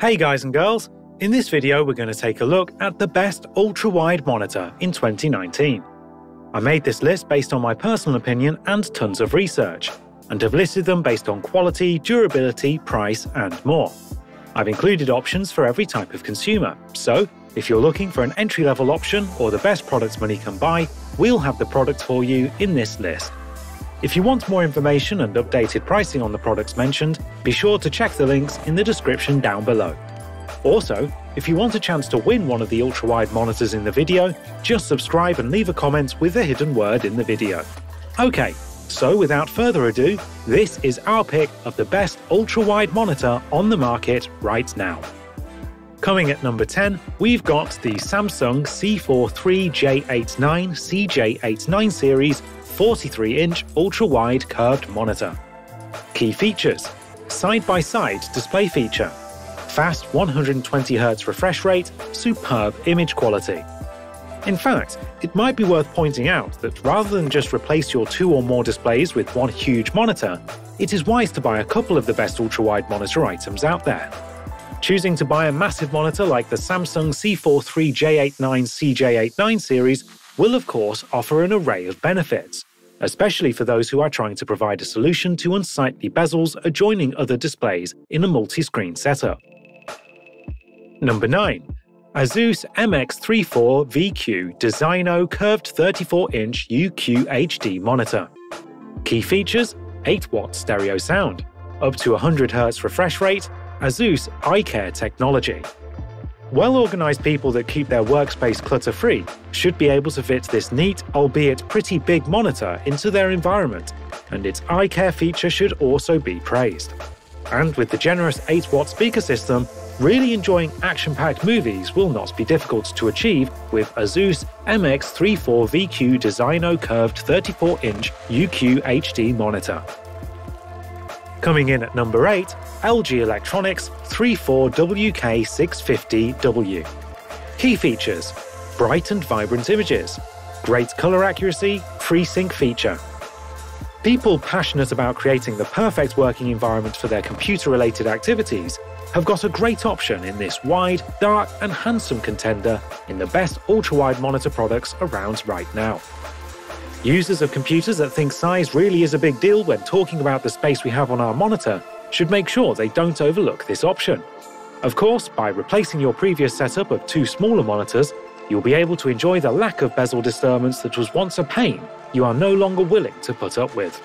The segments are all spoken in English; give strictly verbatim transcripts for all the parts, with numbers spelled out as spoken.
Hey guys and girls, in this video we're going to take a look at the best ultra-wide monitor in twenty nineteen. I made this list based on my personal opinion and tons of research, and have listed them based on quality, durability, price and more. I've included options for every type of consumer, so if you're looking for an entry-level option or the best products money can buy, we'll have the product for you in this list. If you want more information and updated pricing on the products mentioned, be sure to check the links in the description down below. Also, if you want a chance to win one of the ultra-wide monitors in the video, just subscribe and leave a comment with the hidden word in the video. Okay, so without further ado, this is our pick of the best ultra-wide monitor on the market right now. Coming at number ten, we've got the Samsung C forty-three J eighty-nine C J eighty-nine series forty-three inch ultra-wide curved monitor. Key features: side-by-side display feature, fast one hundred twenty hertz refresh rate, superb image quality. In fact, it might be worth pointing out that rather than just replace your two or more displays with one huge monitor, it is wise to buy a couple of the best ultra-wide monitor items out there. Choosing to buy a massive monitor like the Samsung C forty-three J eighty-nine C J eighty-nine series will of course offer an array of benefits, especially for those who are trying to provide a solution to unsightly bezels adjoining other displays in a multi-screen setup. Number nine. ASUS M X thirty-four V Q Designo Curved thirty-four inch U Q H D Monitor. Key features: eight watt stereo sound, up to one hundred hertz refresh rate, ASUS iCare technology. Well-organized people that keep their workspace clutter-free should be able to fit this neat, albeit pretty big monitor into their environment, and its eye care feature should also be praised. And with the generous eight watt speaker system, really enjoying action-packed movies will not be difficult to achieve with ASUS M X thirty-four V Q Designo Curved thirty-four inch U Q H D monitor. Coming in at number eight, L G Electronics thirty-four W K six fifty W. Key features: bright and vibrant images, great color accuracy, FreeSync feature. People passionate about creating the perfect working environment for their computer-related activities have got a great option in this wide, dark and handsome contender in the best ultra-wide monitor products around right now. Users of computers that think size really is a big deal when talking about the space we have on our monitor should make sure they don't overlook this option. Of course, by replacing your previous setup of two smaller monitors, you'll be able to enjoy the lack of bezel disturbance that was once a pain you are no longer willing to put up with.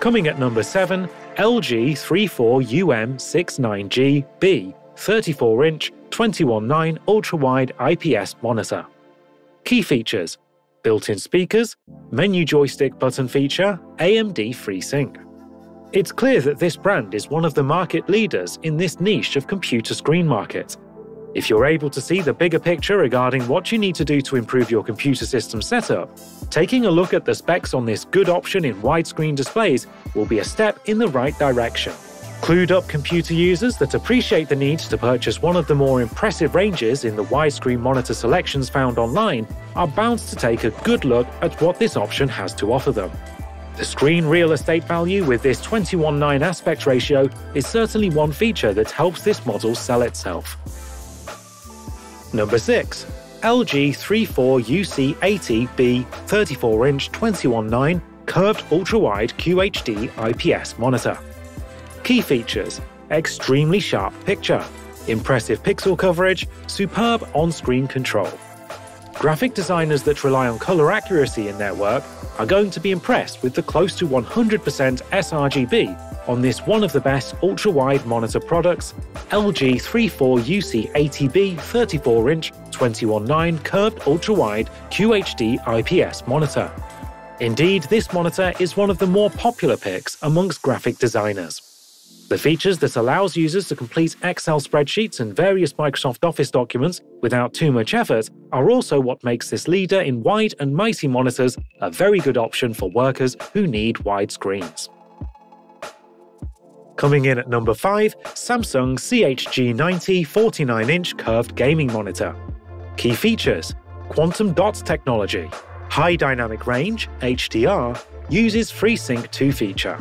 Coming at number seven, L G thirty-four U M sixty-nine G B thirty-four inch twenty-one nine ultra-wide I P S monitor. Key features: built-in speakers, menu joystick button feature, A M D FreeSync. It's clear that this brand is one of the market leaders in this niche of computer screen market. If you're able to see the bigger picture regarding what you need to do to improve your computer system setup, taking a look at the specs on this good option in widescreen displays will be a step in the right direction. Clued up computer users that appreciate the need to purchase one of the more impressive ranges in the widescreen monitor selections found online are bound to take a good look at what this option has to offer them. The screen real estate value with this twenty-one nine aspect ratio is certainly one feature that helps this model sell itself. Number six. L G thirty-four U C eighty B thirty-four inch twenty-one nine curved ultra-wide Q H D I P S monitor. Key features: extremely sharp picture, impressive pixel coverage, superb on-screen control. Graphic designers that rely on color accuracy in their work are going to be impressed with the close to one hundred percent sRGB on this one of the best ultra-wide monitor products, L G thirty-four U C eighty B thirty-four inch twenty-one nine curved ultra-wide Q H D I P S monitor. Indeed, this monitor is one of the more popular picks amongst graphic designers. The features that allows users to complete Excel spreadsheets and various Microsoft Office documents without too much effort are also what makes this leader in wide and mighty monitors a very good option for workers who need wide screens. Coming in at number five, Samsung C H G ninety forty-nine inch curved gaming monitor. Key features: quantum dot technology, high dynamic range, H D R, uses FreeSync two feature.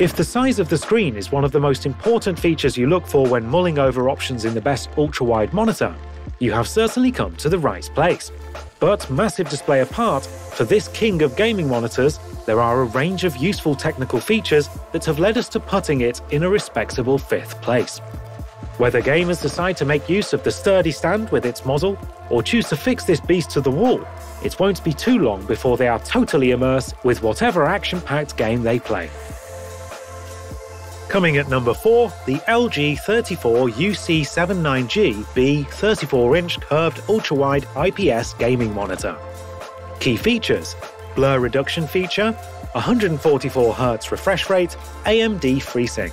If the size of the screen is one of the most important features you look for when mulling over options in the best ultra-wide monitor, you have certainly come to the right place. But massive display apart, for this king of gaming monitors, there are a range of useful technical features that have led us to putting it in a respectable fifth place. Whether gamers decide to make use of the sturdy stand with its model, or choose to fix this beast to the wall, it won't be too long before they are totally immersed with whatever action-packed game they play. Coming at number four, the L G thirty-four U C seventy-nine G B thirty-four inch curved ultra-wide I P S gaming monitor. Key features: blur reduction feature, one hundred forty-four hertz refresh rate, A M D FreeSync.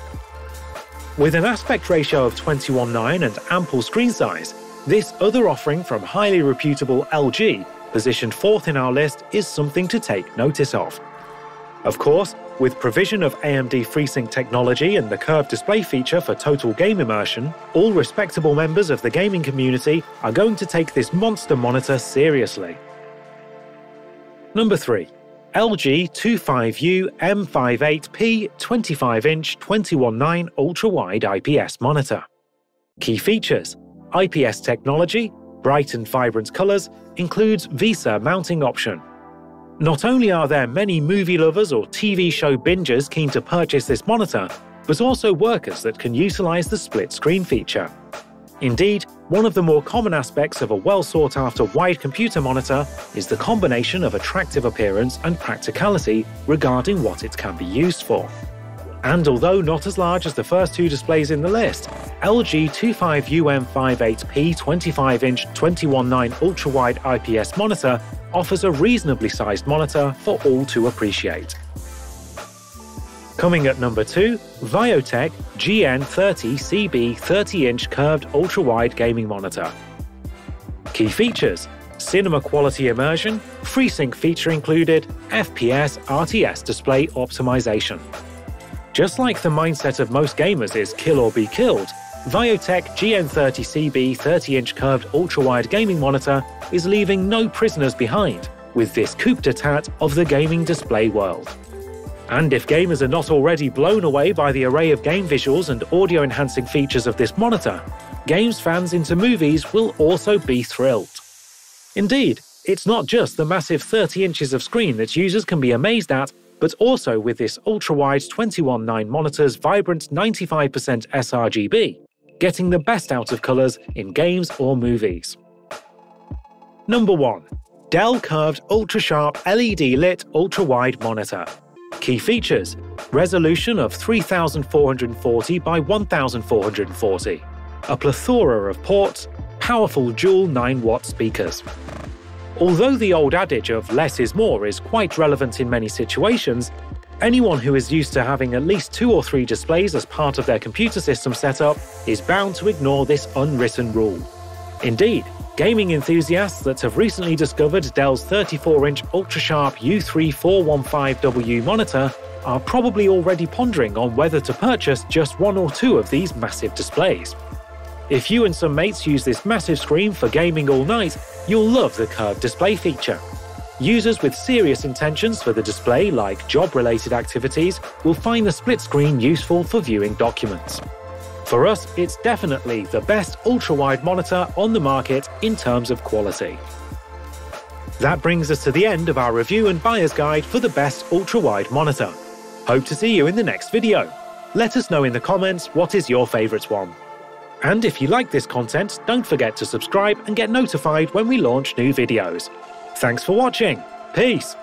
With an aspect ratio of twenty-one nine and ample screen size, this other offering from highly reputable L G, positioned fourth in our list, is something to take notice of. Of course, with provision of A M D FreeSync technology and the curved display feature for total game immersion, all respectable members of the gaming community are going to take this monster monitor seriously. Number three. L G twenty-five U M fifty-eight P twenty-five inch twenty-one nine ultra-wide I P S monitor. Key features: I P S technology, bright and vibrant colors, includes VESA mounting option. Not only are there many movie lovers or T V show bingers keen to purchase this monitor, but also workers that can utilize the split screen feature. Indeed, one of the more common aspects of a well-sought-after wide computer monitor is the combination of attractive appearance and practicality regarding what it can be used for. And although not as large as the first two displays in the list, L G twenty-five U M fifty-eight P twenty-five inch twenty-one nine ultra-wide I P S monitor offers a reasonably sized monitor for all to appreciate. Coming at number two, Viotek G N thirty C B thirty inch curved ultra-wide gaming monitor. Key features: cinema quality immersion, FreeSync feature included, F P S R T S display optimization. Just like the mindset of most gamers is kill or be killed, Viotek G N thirty C B thirty inch curved ultra-wide gaming monitor is leaving no prisoners behind with this coup d'etat of the gaming display world. And if gamers are not already blown away by the array of game visuals and audio-enhancing features of this monitor, games fans into movies will also be thrilled. Indeed, it's not just the massive thirty inches of screen that users can be amazed at, but also with this ultra-wide twenty-one nine monitor's vibrant ninety-five percent sRGB, getting the best out of colors in games or movies. Number one. Dell curved UltraSharp L E D lit ultra-wide monitor. Key features: resolution of three thousand four hundred forty by one thousand four hundred forty, a plethora of ports, powerful dual nine watt speakers. Although the old adage of less is more is quite relevant in many situations, anyone who is used to having at least two or three displays as part of their computer system setup is bound to ignore this unwritten rule. Indeed, gaming enthusiasts that have recently discovered Dell's thirty-four inch UltraSharp U three four one five W monitor are probably already pondering on whether to purchase just one or two of these massive displays. If you and some mates use this massive screen for gaming all night, you'll love the curved display feature. Users with serious intentions for the display, like job-related activities, will find the split screen useful for viewing documents. For us, it's definitely the best ultra-wide monitor on the market in terms of quality. That brings us to the end of our review and buyer's guide for the best ultra-wide monitor. Hope to see you in the next video. Let us know in the comments what is your favorite one. And if you like this content, don't forget to subscribe and get notified when we launch new videos. Thanks for watching. Peace.